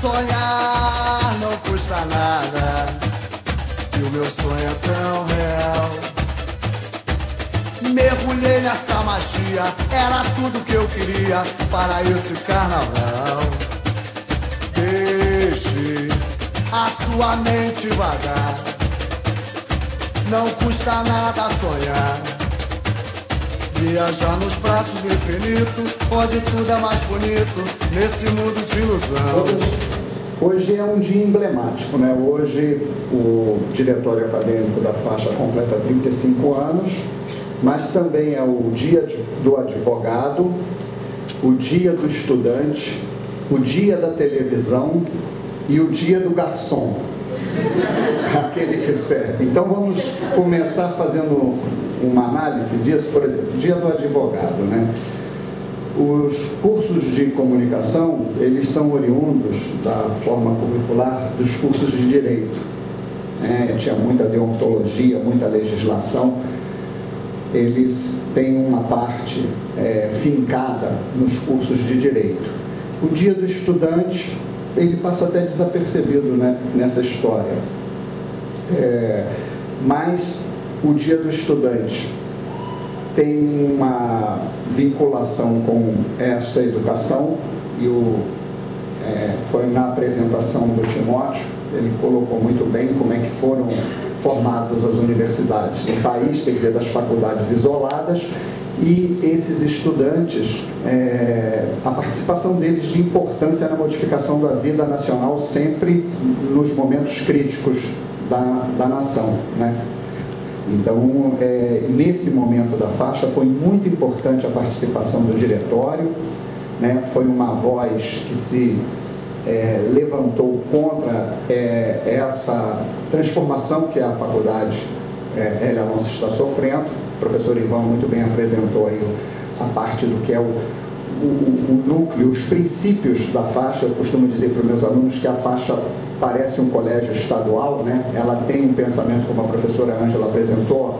Sonhar não custa nada, e o meu sonho é tão real. Mergulhei nessa magia, era tudo que eu queria para esse carnaval. Deixe a sua mente vagar, não custa nada sonhar. Viajar nos braços do infinito, onde tudo é mais bonito, nesse mundo de ilusão. Hoje é um dia emblemático, né? Hoje o Diretório Acadêmico da Faixa completa 35 anos, mas também é o dia do advogado, o dia do estudante, o dia da televisão e o dia do garçom, aquele que serve. Então vamos começar fazendo uma análise disso, por exemplo, dia do advogado, né? Os cursos de comunicação, eles são oriundos da forma curricular dos cursos de direito. Tinha muita deontologia, muita legislação. Eles têm uma parte fincada nos cursos de direito. O dia do estudante, ele passa até desapercebido, né, nessa história. Mas o dia do estudante tem uma vinculação com esta educação e foi na apresentação do Timóteo, ele colocou muito bem como é que foram formadas as universidades no país, quer dizer, das faculdades isoladas, e esses estudantes, a participação deles de importância na modificação da vida nacional sempre nos momentos críticos da nação, né? Então, nesse momento da faixa, foi muito importante a participação do diretório, né? Foi uma voz que se levantou contra essa transformação que a faculdade Hélio Alonso está sofrendo. O professor Ivan muito bem apresentou aí a parte do que é o núcleo, os princípios da faixa. Eu costumo dizer para os meus alunos que a faixa parece um colégio estadual, né? Ela tem um pensamento, como a professora Ângela apresentou,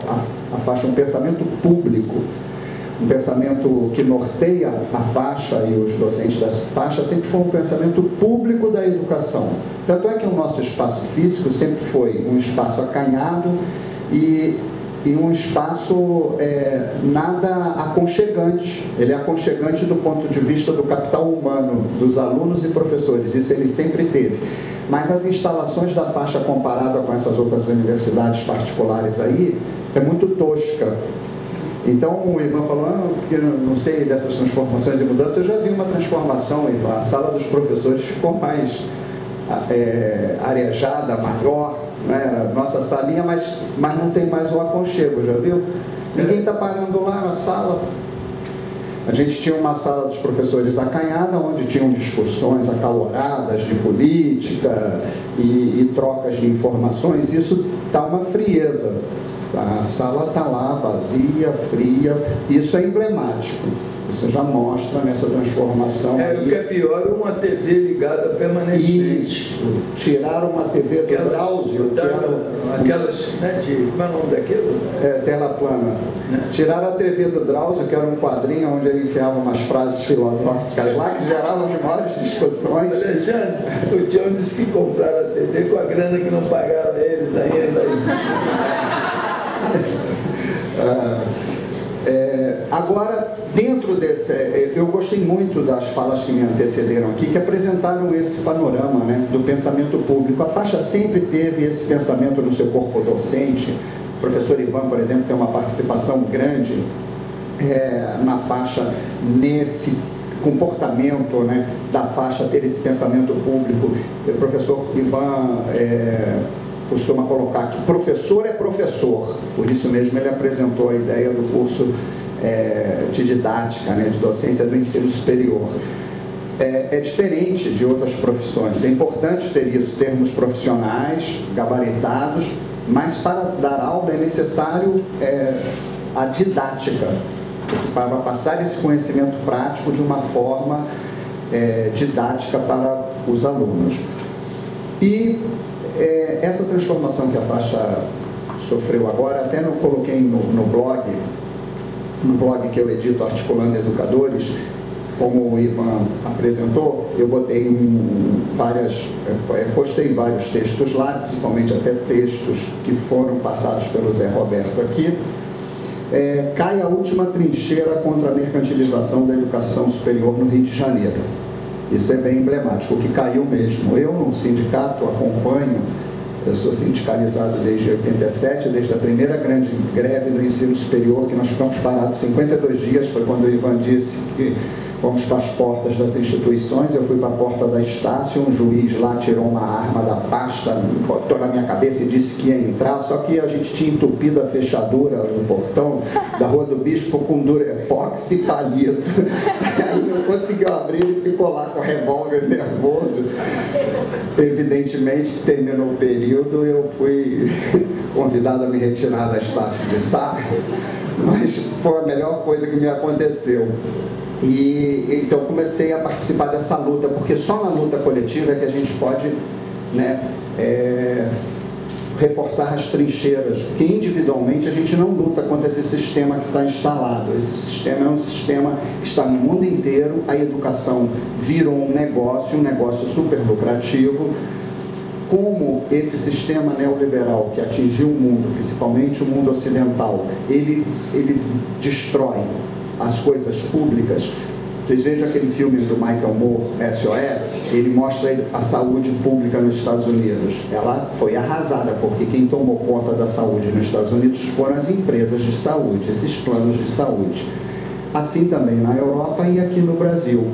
a faixa é um pensamento público, um pensamento que norteia a faixa e os docentes da faixa sempre foi um pensamento público da educação. Tanto é que o nosso espaço físico sempre foi um espaço acanhado e um espaço nada aconchegante. Ele é aconchegante do ponto de vista do capital humano, dos alunos e professores, isso ele sempre teve. Mas as instalações da faixa, comparada com essas outras universidades particulares aí, é muito tosca. Então o Ivan falou, porque não sei dessas transformações e mudanças. Eu já vi uma transformação, Ivan, a sala dos professores ficou mais arejada, maior, né? Nossa salinha, mas não tem mais o aconchego, já viu? Ninguém está parando lá na sala. A gente tinha uma sala dos professores acanhada, onde tinham discussões acaloradas de política e trocas de informações. Isso dá uma frieza. A sala está lá, vazia, fria. Isso é emblemático. Isso já mostra nessa transformação. O que é pior, uma TV ligada permanentemente. Isso. Tiraram uma TV do Drauzio. Aquelas, né, como é o nome daquilo? Tela plana. Né? Tiraram a TV do Drauzio, que era um quadrinho onde ele enfiava umas frases filosóficas lá, que geravam as maiores discussões. Alexandre, o John disse que compraram a TV com a grana que não pagaram eles ainda. Agora, dentro desse... Eu gostei muito das falas que me antecederam aqui, que apresentaram esse panorama, né, do pensamento público. A faixa sempre teve esse pensamento no seu corpo docente. O professor Ivan, por exemplo, tem uma participação grande na faixa, nesse comportamento, né, da faixa ter esse pensamento público. O professor Ivan... costuma colocar que professor é professor, por isso mesmo ele apresentou a ideia do curso de didática, né, de docência do ensino superior. É diferente de outras profissões, é importante ter isso, termos profissionais gabaritados, mas para dar aula é necessário a didática, para passar esse conhecimento prático de uma forma didática para os alunos. E essa transformação que a faixa sofreu agora, até eu coloquei no blog que eu edito, Articulando Educadores, como o Ivan apresentou, eu botei postei vários textos lá, principalmente até textos que foram passados pelo Zé Roberto aqui. Cai a última trincheira contra a mercantilização da educação superior no Rio de Janeiro. Isso é bem emblemático, o que caiu mesmo. Eu, no sindicato, acompanho, eu sou sindicalizado desde 87, desde a primeira grande greve do ensino superior, que nós ficamos parados 52 dias, foi quando o Ivan disse que fomos para as portas das instituições, eu fui para a porta da Estácio, um juiz lá tirou uma arma da pasta, botou na minha cabeça e disse que ia entrar, só que a gente tinha entupido a fechadura no portão da Rua do Bispo com durepox e palito. Aí não conseguiu abrir e ficou lá com revólver nervoso. Evidentemente, terminou o período, eu fui convidado a me retirar da Estácio de Sá, mas foi a melhor coisa que me aconteceu. E então comecei a participar dessa luta, porque só na luta coletiva é que a gente pode, né, reforçar as trincheiras, porque individualmente a gente não luta contra esse sistema que está instalado. Esse sistema é um sistema que está no mundo inteiro, a educação virou um negócio super lucrativo. Como esse sistema neoliberal que atingiu o mundo, principalmente o mundo ocidental, ele destrói as coisas públicas. Vocês vejam aquele filme do Michael Moore, SOS, ele mostra a saúde pública nos Estados Unidos. Ela foi arrasada, porque quem tomou conta da saúde nos Estados Unidos foram as empresas de saúde, esses planos de saúde. Assim também na Europa e aqui no Brasil.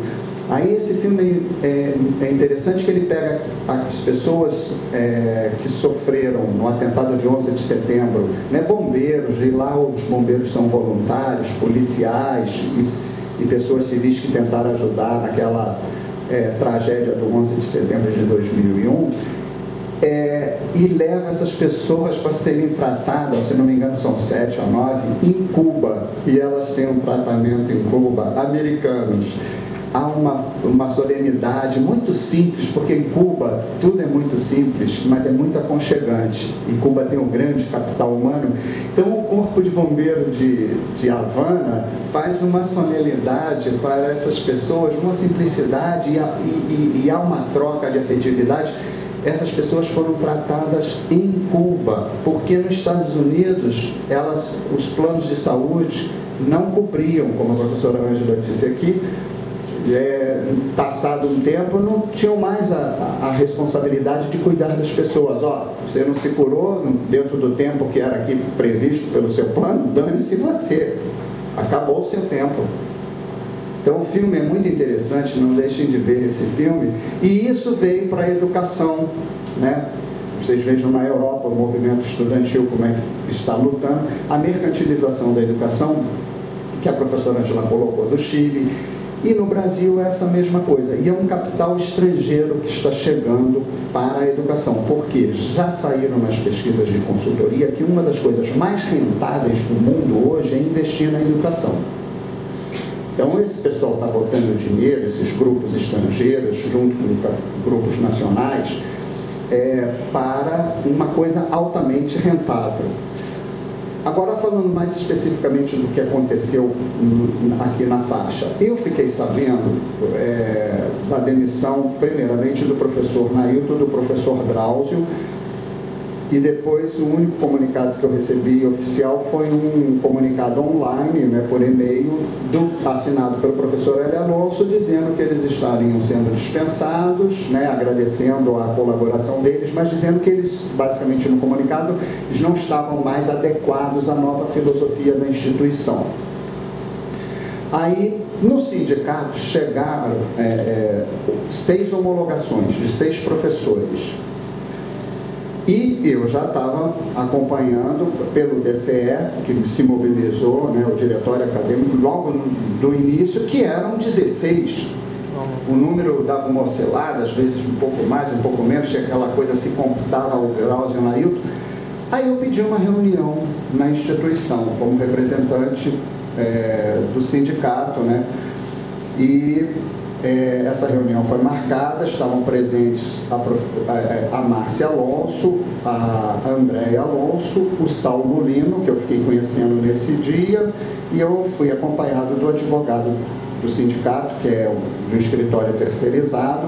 Aí esse filme é interessante, que ele pega as pessoas que sofreram no atentado de 11 de setembro, né, bombeiros, e lá os bombeiros são voluntários, policiais e pessoas civis que tentaram ajudar naquela tragédia do 11 de setembro de 2001, e leva essas pessoas para serem tratadas, se não me engano são 7 ou 9, em Cuba, e elas têm um tratamento em Cuba, americanos. Há uma solenidade muito simples, porque em Cuba tudo é muito simples, mas é muito aconchegante. E Cuba tem um grande capital humano. Então o Corpo de Bombeiro de Havana faz uma solenidade para essas pessoas, uma simplicidade, e há uma troca de afetividade. Essas pessoas foram tratadas em Cuba, porque nos Estados Unidos os planos de saúde não cobriam, como a professora Ângela disse aqui. Passado um tempo, não tinham mais a responsabilidade de cuidar das pessoas. Ó, você não se curou dentro do tempo que era aqui previsto pelo seu plano, dane-se você. Acabou o seu tempo. Então o filme é muito interessante, não deixem de ver esse filme. E isso veio para a educação, né? Vocês vejam na Europa o movimento estudantil, como é que está lutando. A mercantilização da educação, que a professora Ângela colocou, do Chile. E no Brasil é essa mesma coisa. E é um capital estrangeiro que está chegando para a educação. Porque já saíram nas pesquisas de consultoria que uma das coisas mais rentáveis do mundo hoje é investir na educação. Então esse pessoal está botando dinheiro, esses grupos estrangeiros, junto com grupos nacionais, para uma coisa altamente rentável. Agora, falando mais especificamente do que aconteceu aqui na Faixa, eu fiquei sabendo da demissão, primeiramente, do professor Nailton, do professor Drauzio, e depois o único comunicado que eu recebi oficial foi um comunicado online, né, por e-mail, assinado pelo professor Hélio Alonso, dizendo que eles estariam sendo dispensados, né, agradecendo a colaboração deles, mas dizendo que eles, basicamente no comunicado, eles não estavam mais adequados à nova filosofia da instituição. Aí, no sindicato, chegaram 6 homologações de 6 professores. E eu já estava acompanhando pelo DCE, que se mobilizou, né, o Diretório Acadêmico, logo do início, que eram 16. O número dava uma oscilada, às vezes um pouco mais, um pouco menos, tinha aquela coisa, se computava o Drauzio e o Nailton. Aí eu pedi uma reunião na instituição, como representante do sindicato, né, e... essa reunião foi marcada, estavam presentes a Márcia Alonso, a Andréia Alonso, o Saul Molino, que eu fiquei conhecendo nesse dia, e eu fui acompanhado do advogado do sindicato, que é de um escritório terceirizado,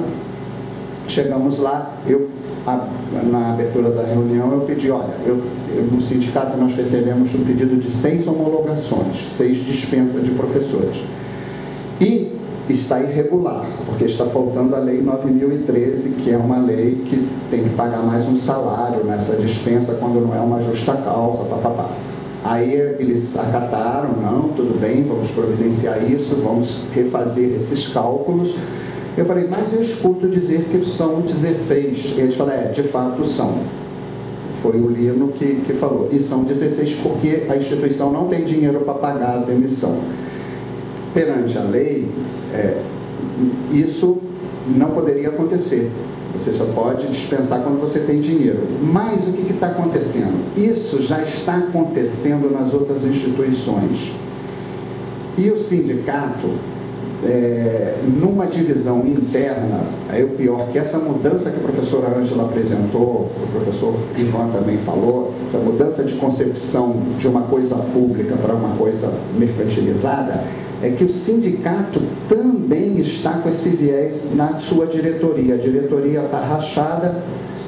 Chegamos lá, na abertura da reunião, eu pedi, olha, no sindicato nós recebemos um pedido de 6 homologações, 6 dispensas de professores. E está irregular, porque está faltando a Lei 9.013, que é uma lei que tem que pagar mais um salário nessa dispensa quando não é uma justa causa, papapá. Aí eles acataram, não, tudo bem, vamos providenciar isso, vamos refazer esses cálculos. Eu falei, mas eu escuto dizer que são 16. Eles falaram, de fato são. Foi o Lino que falou. E são 16 porque a instituição não tem dinheiro para pagar a demissão. Perante a lei, isso não poderia acontecer. Você só pode dispensar quando você tem dinheiro. Mas o que está acontecendo? Isso já está acontecendo nas outras instituições. E o sindicato... numa divisão interna, aí o pior, que essa mudança que a professora Ângela apresentou, o professor Ivan também falou, essa mudança de concepção de uma coisa pública para uma coisa mercantilizada, é que o sindicato também está com esse viés na sua diretoria. A diretoria está rachada,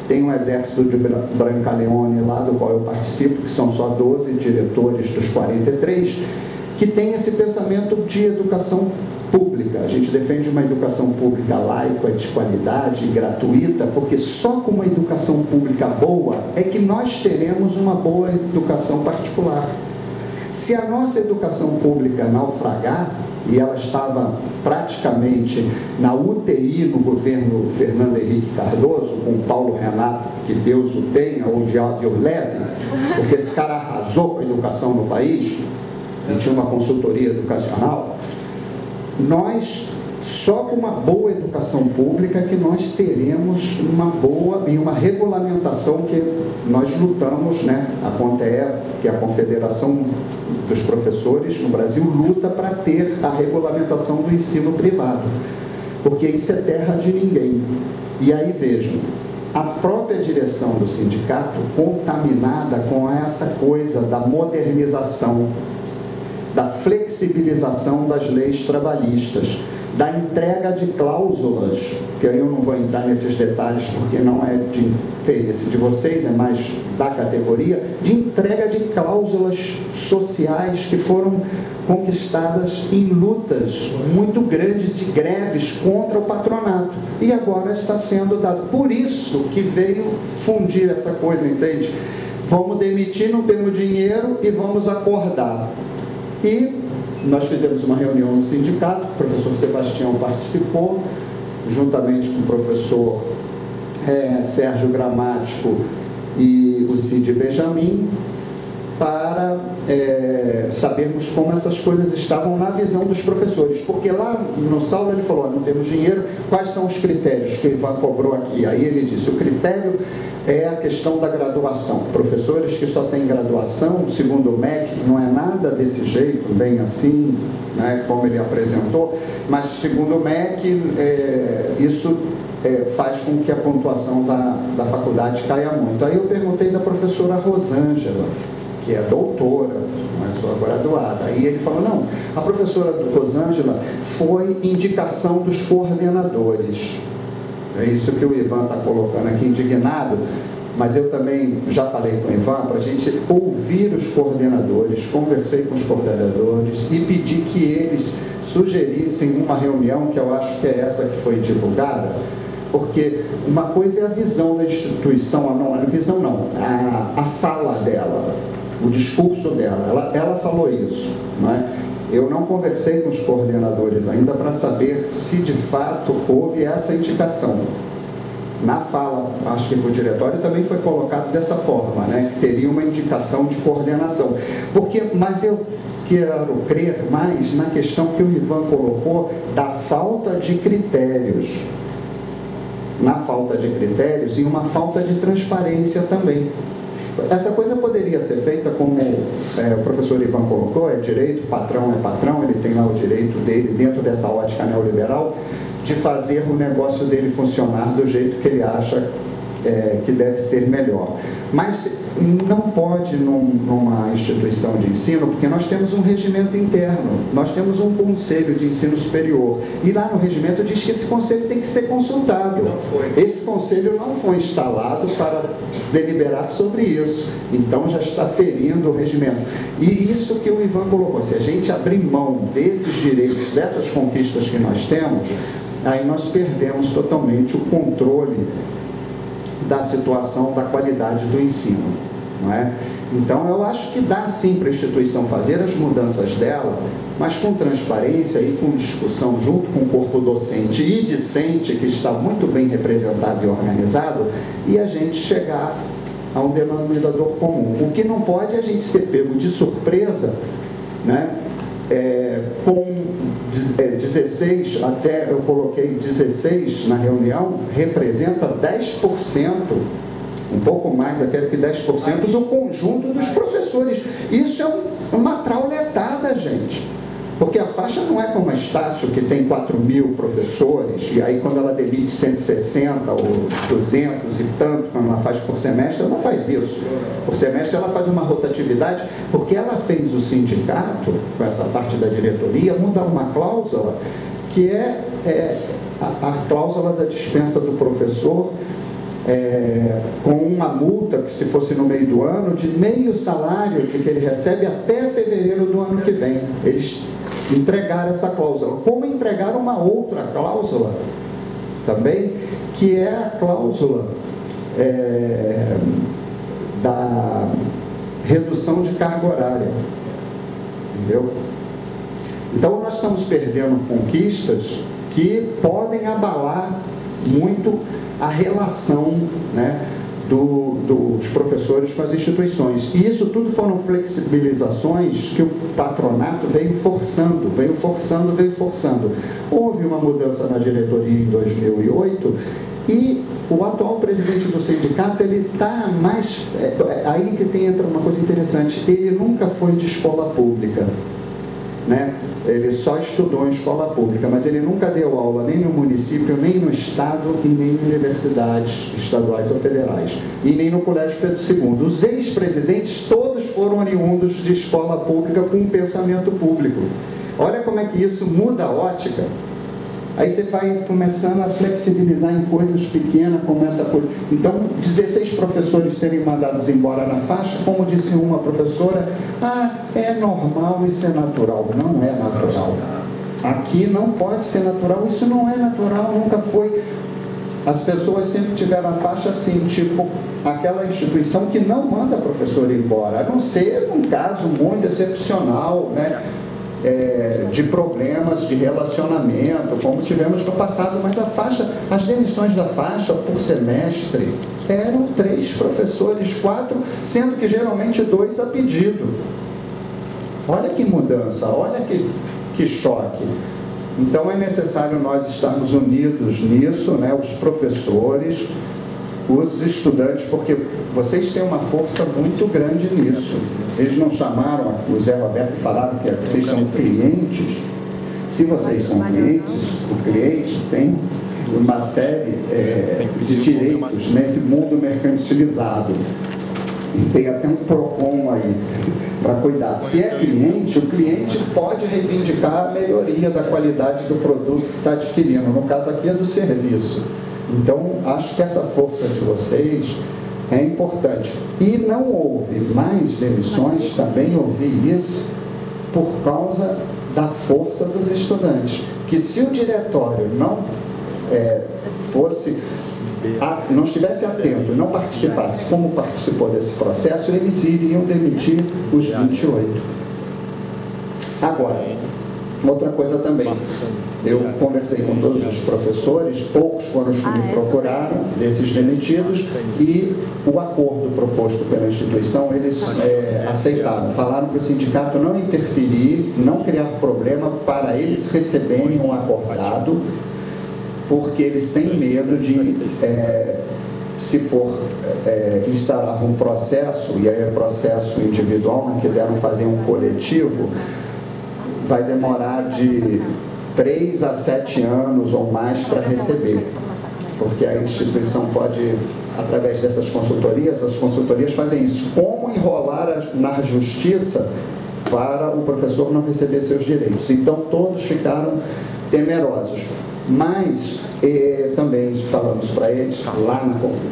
tem um exército de Branca Leone lá, do qual eu participo, que são só 12 diretores dos 43, que tem esse pensamento de educação pública. A gente defende uma educação pública laica, de qualidade, gratuita, porque só com uma educação pública boa é que nós teremos uma boa educação particular. Se a nossa educação pública naufragar, e ela estava praticamente na UTI no governo Fernando Henrique Cardoso, com Paulo Renato, que Deus o tenha, ou o diabo o leve, porque esse cara arrasou com a educação no país, e tinha uma consultoria educacional. Nós, só com uma boa educação pública que nós teremos uma boa e uma regulamentação que nós lutamos, né? A CONTEE, que é a Confederação dos Professores no Brasil, luta para ter a regulamentação do ensino privado, porque isso é terra de ninguém. E aí vejam, a própria direção do sindicato contaminada com essa coisa da modernização, da flexibilização das leis trabalhistas, da entrega de cláusulas, que eu não vou entrar nesses detalhes porque não é de interesse de vocês, é mais da categoria, de entrega de cláusulas sociais que foram conquistadas em lutas muito grandes de greves contra o patronato. E agora está sendo dado. Por isso que veio fundir essa coisa, entende? Vamos demitir, não temos dinheiro e vamos acordar. E nós fizemos uma reunião no sindicato, o professor Sebastião participou, juntamente com o professor Sérgio Gramático e o Cid Benjamin, para sabermos como essas coisas estavam na visão dos professores. Porque lá no Saulo ele falou, não temos dinheiro, quais são os critérios que o Ivan cobrou aqui? Aí ele disse, o critério... é a questão da graduação. Professores que só têm graduação, segundo o MEC, não é nada desse jeito, bem assim, né, como ele apresentou, mas segundo o MEC, isso faz com que a pontuação da faculdade caia muito. Aí eu perguntei da professora Rosângela, que é doutora, não é só graduada. Aí ele falou, não, a professora Rosângela foi indicação dos coordenadores. É isso que o Ivan está colocando aqui, indignado, mas eu também já falei com o Ivan para a gente ouvir os coordenadores, conversei com os coordenadores e pedi que eles sugerissem uma reunião, que eu acho que é essa que foi divulgada, porque uma coisa é a visão da instituição, a fala dela, o discurso dela, ela falou isso, não é? Eu não conversei com os coordenadores ainda para saber se de fato houve essa indicação. Na fala, acho que no diretório também foi colocado dessa forma, né? Que teria uma indicação de coordenação. Mas eu quero crer mais na questão que o Ivan colocou da falta de critérios. Na falta de critérios e uma falta de transparência também. Essa coisa poderia ser feita como o professor Ivan colocou, é direito, patrão é patrão, ele tem lá o direito dele, dentro dessa ótica neoliberal, de fazer o negócio dele funcionar do jeito que ele acha que deve ser melhor. Mas não pode numa instituição de ensino, porque nós temos um regimento interno, nós temos um conselho de ensino superior, e lá no regimento diz que esse conselho tem que ser consultado. Não foi. Esse conselho não foi instalado para deliberar sobre isso, então já está ferindo o regimento. E isso que o Ivan colocou, se a gente abrir mão desses direitos, dessas conquistas que nós temos, aí nós perdemos totalmente o controle da situação, da qualidade do ensino, não é? Então, eu acho que dá sim para a instituição fazer as mudanças dela, mas com transparência e com discussão junto com o corpo docente e discente, que está muito bem representado e organizado, e a gente chegar a um denominador comum. O que não pode é a gente ser pego de surpresa, né? Com 16, até eu coloquei 16 na reunião, representa 10%, um pouco mais até que 10% do conjunto dos professores. Isso é uma trauletada, gente. Porque a faixa não é como a Estácio, que tem 4.000 professores, e aí quando ela demite 160 ou 200 e tanto, quando ela faz por semestre, ela não faz isso. Por semestre ela faz uma rotatividade, porque ela fez o sindicato, com essa parte da diretoria, mudar uma cláusula, que é a cláusula da dispensa do professor, com uma multa, que se fosse no meio do ano, de meio salário de que ele recebe até fevereiro do ano que vem. Eles entregaram essa cláusula, como entregaram uma outra cláusula também, que é a cláusula da redução de carga horária, entendeu? Então nós estamos perdendo conquistas que podem abalar muito a relação, né, dos professores com as instituições. E isso tudo foram flexibilizações que o patronato veio forçando. Houve uma mudança na diretoria em 2008 e o atual presidente do sindicato, ele está mais... aí que entra uma coisa interessante, ele nunca foi de escola pública, né? Ele só estudou em escola pública, mas ele nunca deu aula nem no município, nem no estado e nem em universidades estaduais ou federais, e nem no Colégio Pedro II. Os ex-presidentes todos foram oriundos de escola pública com um pensamento público. Olha como é que isso muda a ótica. Aí você vai começando a flexibilizar em coisas pequenas, como essa coisa. Então, 16 professores serem mandados embora na faixa, como disse uma professora, é normal, isso é natural. Não é natural. Aqui não pode ser natural, isso não é natural, nunca foi. As pessoas sempre tiveram a faixa assim, tipo aquela instituição que não manda professor embora, a não ser um caso muito excepcional, né? De problemas de relacionamento, como tivemos no passado, mas a faixa, as demissões da faixa por semestre eram 3 professores, 4, sendo que geralmente 2 a pedido. Olha que mudança, olha que choque. Então é necessário nós estarmos unidos nisso, né? Os professores, os estudantes, porque vocês têm uma força muito grande nisso. Eles não chamaram o Zé Roberto e falaram que vocês são clientes. Se vocês são clientes, o cliente tem uma série de direitos nesse mundo mercantilizado. E tem até um PROCON aí para cuidar. Se é cliente, o cliente pode reivindicar a melhoria da qualidade do produto que está adquirindo. No caso aqui é do serviço. Então, acho que essa força de vocês é importante. E não houve mais demissões, também ouvi isso, por causa da força dos estudantes. Que se o diretório não não estivesse atento, não participasse como participou desse processo, eles iriam demitir os 28. Agora... outra coisa também, eu conversei com todos os professores, poucos foram os que me procuraram, desses demitidos, e o acordo proposto pela instituição, eles aceitaram. Falaram para o sindicato não interferir, não criar problema para eles receberem um acordado, porque eles têm medo de... se for instalar um processo, e aí é processo individual, não quiseram fazer um coletivo, vai demorar de 3 a 7 anos ou mais para receber. porque a instituição pode, através dessas consultorias, as consultorias fazem isso. Como enrolar na justiça para o professor não receber seus direitos? Então, todos ficaram temerosos. Mas também falamos para eles, lá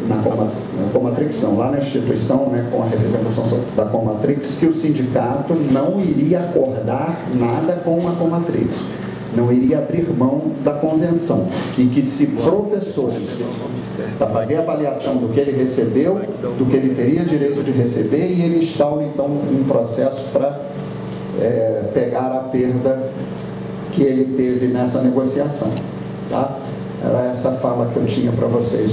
na Comatrix, não, lá na instituição, né, com a representação da Comatrix, que o sindicato não iria acordar nada com a Comatrix, não iria abrir mão da convenção, e que se professores, para fazer a avaliação do que ele recebeu, do que ele teria direito de receber, e ele instaura então um processo para pegar a perda que ele teve nessa negociação, tá? Era essa fala que eu tinha para vocês.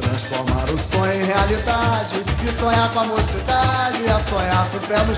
Transformar o sonho em realidade, e sonhar com a mocidade é sonhar com o pé no